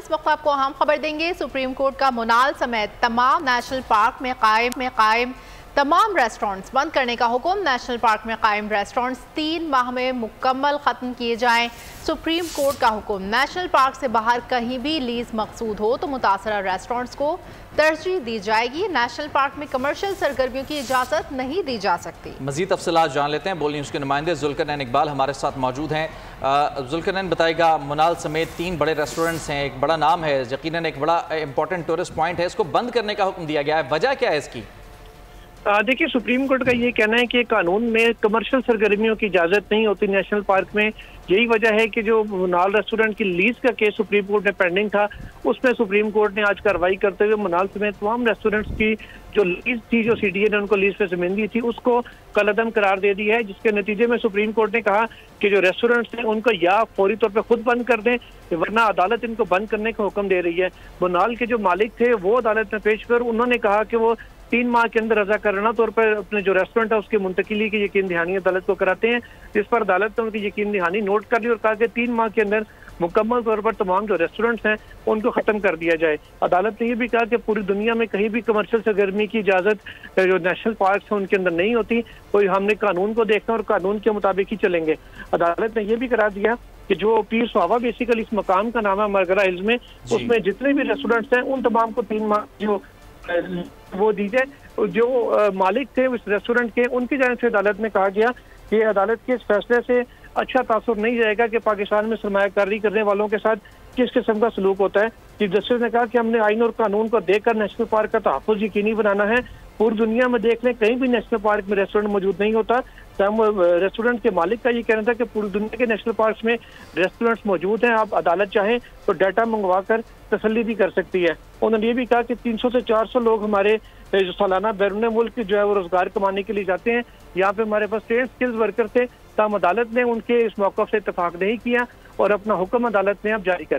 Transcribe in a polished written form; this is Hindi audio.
इस वक्त आपको अहम खबर देंगे। सुप्रीम कोर्ट का मोनाल समेत तमाम नेशनल पार्क में कायम तमाम रेस्टोरेंट्स बंद करने का हुक्म। नेशनल पार्क में कायम रेस्टोरेंट्स 3 माह में मुकम्मल ख़त्म किए जाएं, सुप्रीम कोर्ट का हुक्म। नेशनल पार्क से बाहर कहीं भी लीज मकसूद हो तो मुतासरा रेस्टोरेंट्स को तरजीह दी जाएगी। नेशनल पार्क में कमर्शियल सरगर्मियों की इजाज़त नहीं दी जा सकती। मज़ीद तफसीलात जान लेते हैं। बोल न्यूज़ के नुमाइंदे ज़ुल्करनैन इकबाल हमारे साथ मौजूद हैं। ज़ुल्करनैन बताएगा, मोनाल समेत 3 बड़े रेस्टोरेंट्स हैं, एक बड़ा नाम है, यकीनन एक बड़ा इंपॉर्टेंट टूरिस्ट पॉइंट है, इसको बंद करने का हुक्म दिया गया है, वजह क्या है इसकी? देखिए, सुप्रीम कोर्ट का ये कहना है कि कानून में कमर्शियल सरगर्मियों की इजाज़त नहीं होती नेशनल पार्क में। यही वजह है कि जो मोनाल रेस्टोरेंट की लीज का केस सुप्रीम कोर्ट में पेंडिंग था, उसमें सुप्रीम कोर्ट ने आज कार्रवाई करते हुए मोनाल समेत तमाम रेस्टोरेंट्स की जो लीज थी, जो CDA ने उनको लीज पे जमीन दी थी, उसको कलअदम करार दे दी है। जिसके नतीजे में सुप्रीम कोर्ट ने कहा कि जो रेस्टोरेंट्स हैं उनको या फौरी तौर पर खुद बंद कर दें, वरना अदालत इनको बंद करने का हुक्म दे रही है। मोनाल के जो मालिक थे वो अदालत में पेश कर उन्होंने कहा कि वो 3 माह के अंदर रजाकाराना तौर पर अपने जो रेस्टोरेंट है उसकी मुंतकिली की यकीन दहानी अदालत को कराते हैं, जिस पर अदालत ने उनकी यकीन दहानी नोट कर ली और कहा कि 3 माह के अंदर मुकम्मल तौर पर तमाम जो रेस्टोरेंट्स हैं उनको ख़त्म कर दिया जाए। अदालत ने यह भी कहा कि पूरी दुनिया में कहीं भी कमर्शियल सरगर्मी की इजाज़त जो नेशनल पार्क्स हैं उनके अंदर नहीं होती, तो हमने कानून को देखना और कानून के मुताबिक ही चलेंगे। अदालत ने यह भी करा दिया कि जो पीर सुहावा बेसिकली इस मकाम का नाम है मरगला हिल्स में, उसमें जितने भी रेस्टोरेंट्स हैं उन तमाम को 3 माह जो वो दी जाए। जो मालिक थे उस रेस्टोरेंट के, उनकी जानिब से अदालत में कहा गया कि अदालत के इस फैसले से अच्छा तासुर नहीं जाएगा कि पाकिस्तान में सरमायाकारी करने वालों के साथ किस किस्म का सलूक होता है। चीफ जस्टिस ने कहा कि हमने आइन और कानून को देखकर नेशनल पार्क का तहफ़्फ़ुज़ यकीनी बनाना है। पूरी दुनिया में देख लें, कहीं भी नेशनल पार्क में रेस्टोरेंट मौजूद नहीं होता। रेस्टोरेंट के मालिक का ये कहना था कि पूरी दुनिया के नेशनल पार्क में रेस्टोरेंट्स मौजूद हैं, आप अदालत चाहें तो डाटा मंगवा कर तसल्ली भी कर सकती है। उन्होंने ये भी कहा कि 300 से 400 लोग हमारे जो सालाना बैरून मुल्क जो है वो रोजगार कमाने के लिए जाते हैं। यहाँ पे हमारे पास ट्रेड स्किल्स वर्कर थे, तमाम अदालत ने उनके इस मौक़िफ़ से इतफाक़ नहीं किया और अपना हुक्म अदालत ने अब जारी कर